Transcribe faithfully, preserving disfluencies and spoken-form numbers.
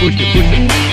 push it, push it.